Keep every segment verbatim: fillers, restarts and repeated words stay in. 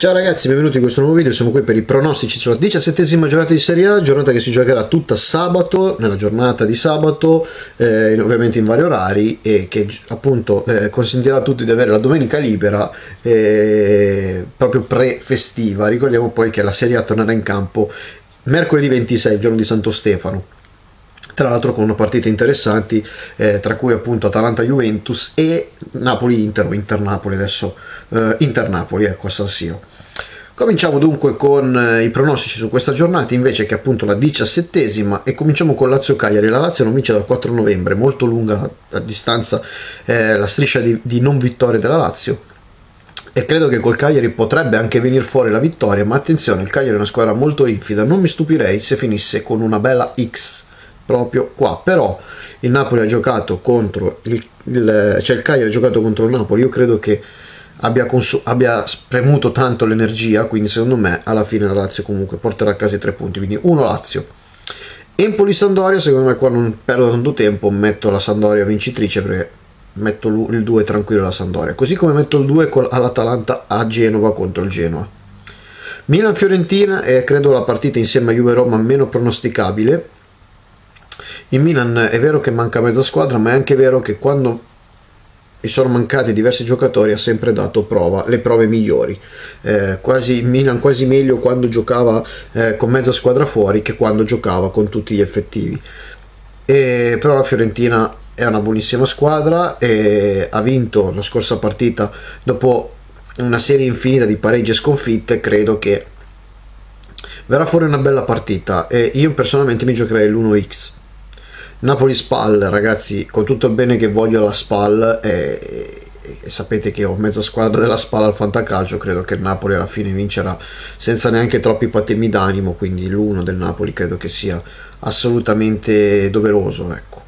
Ciao ragazzi, benvenuti in questo nuovo video. Siamo qui per i pronostici sulla diciassettesima giornata di Serie A, giornata che si giocherà tutta sabato, nella giornata di sabato, eh, ovviamente in vari orari, e che appunto eh, consentirà a tutti di avere la domenica libera, eh, proprio pre-festiva. Ricordiamo poi che la Serie A tornerà in campo mercoledì ventisei, il giorno di Santo Stefano, tra l'altro con partite interessanti, eh, tra cui appunto Atalanta-Juventus e Napoli-Inter, o Inter-Napoli adesso, eh, Inter-Napoli, ecco, a San Siro. Cominciamo dunque con i pronostici su questa giornata, invece, che è appunto la diciassettesima, e cominciamo con Lazio-Cagliari. La Lazio non vince dal quattro novembre, molto lunga la, la distanza, eh, la striscia di, di non vittorie della Lazio. E credo che col Cagliari potrebbe anche venire fuori la vittoria, ma attenzione, il Cagliari è una squadra molto infida, non mi stupirei se finisse con una bella X proprio qua. Però il Napoli ha giocato contro il, il, cioè il Cagliari ha giocato contro il Napoli, io credo che abbia, abbia spremuto tanto l'energia, quindi secondo me alla fine la Lazio comunque porterà a casa i tre punti, quindi uno Lazio. Empoli-Sampdoria, secondo me qua non perdo tanto tempo, metto la Sampdoria vincitrice, perché metto il due tranquillo alla Sampdoria, così come metto il due all'Atalanta a Genova contro il Genoa. Milan-Fiorentina è credo la partita insieme a Juve-Roma meno pronosticabile. In Milan è vero che manca mezza squadra, ma è anche vero che quando gli sono mancati diversi giocatori ha sempre dato prova, le prove migliori. Eh, quasi Milan quasi meglio quando giocava eh, con mezza squadra fuori che quando giocava con tutti gli effettivi. E, però la Fiorentina è una buonissima squadra e ha vinto la scorsa partita dopo una serie infinita di pareggi e sconfitte. Credo che verrà fuori una bella partita e io personalmente mi giocherei l'uno X. Napoli-Spal, ragazzi, con tutto il bene che voglio alla Spal, e, e, e sapete che ho mezza squadra della Spal al fantacalcio, credo che il Napoli alla fine vincerà senza neanche troppi patemi d'animo, quindi l'uno del Napoli credo che sia assolutamente doveroso, ecco.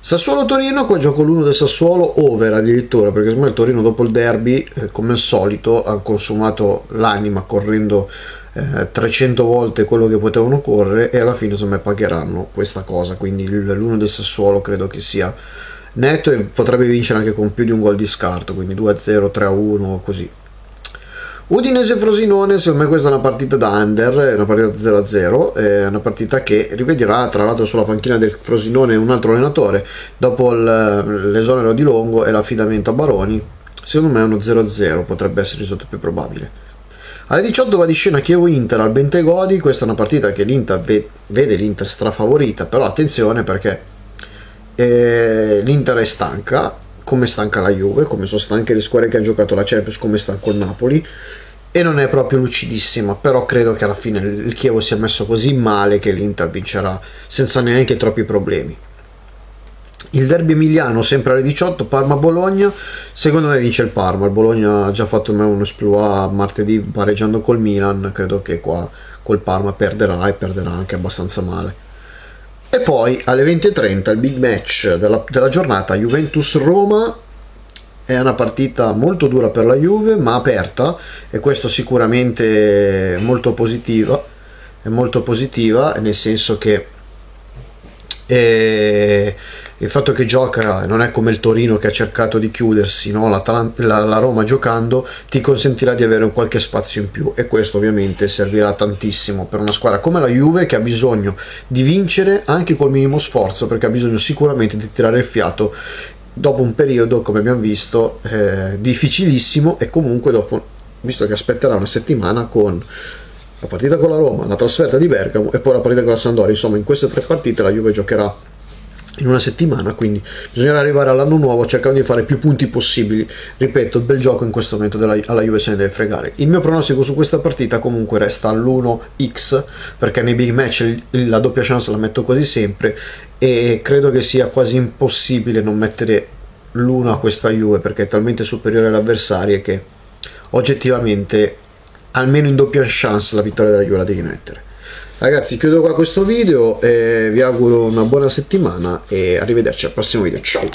Sassuolo-Torino, qua gioco l'uno del Sassuolo, over addirittura, perché secondo me il Torino dopo il derby, eh, come al solito, ha consumato l'anima correndo eh, trecento volte quello che potevano correre, e alla fine secondo me pagheranno questa cosa, quindi l'uno del Sassuolo credo che sia netto e potrebbe vincere anche con più di un gol di scarto, quindi due a zero, tre a uno, così. Udinese-Frosinone, secondo me questa è una partita da under, è una partita zero a zero, è una partita che rivederà tra l'altro sulla panchina del Frosinone un altro allenatore dopo l'esonero di Longo e l'affidamento a Baroni. Secondo me è uno zero a zero, potrebbe essere il risultato più probabile. Alle diciotto va di scena Chievo Inter al Bentegodi, questa è una partita che l'Inter vede l'Inter strafavorita, però attenzione perché eh, l'Inter è stanca, come stanca la Juve, come sono stanche le squadre che hanno giocato la Champions, come stanco il Napoli, e non è proprio lucidissima, però credo che alla fine il Chievo sia messo così male che l'Inter vincerà senza neanche troppi problemi. Il derby emiliano, sempre alle diciotto, Parma-Bologna, secondo me vince il Parma. Il Bologna ha già fatto un esploit martedì pareggiando col Milan, credo che qua col Parma perderà, e perderà anche abbastanza male. E poi alle venti e trenta il big match della, della giornata, Juventus-Roma, è una partita molto dura per la Juve ma aperta, e questo sicuramente molto positiva, è molto positiva nel senso che eh, il fatto che gioca non è come il Torino che ha cercato di chiudersi, no? la, la, la Roma giocando ti consentirà di avere un qualche spazio in più, e questo ovviamente servirà tantissimo per una squadra come la Juve che ha bisogno di vincere anche col minimo sforzo, perché ha bisogno sicuramente di tirare il fiato dopo un periodo, come abbiamo visto, eh, difficilissimo, e comunque dopo, visto che aspetterà una settimana con la partita con la Roma, la trasferta di Bergamo e poi la partita con la Sampdoria, insomma in queste tre partite la Juve giocherà in una settimana, quindi bisognerà arrivare all'anno nuovo cercando di fare più punti possibili. Ripeto, il bel gioco in questo momento della, alla Juve se ne deve fregare. Il mio pronostico su questa partita comunque resta all'uno X, perché nei big match la doppia chance la metto quasi sempre e credo che sia quasi impossibile non mettere l'uno a questa Juve, perché è talmente superiore all'avversario che oggettivamente almeno in doppia chance la vittoria della Juve la devi mettere. Ragazzi, chiudo qua questo video, eh, vi auguro una buona settimana e arrivederci al prossimo video, ciao!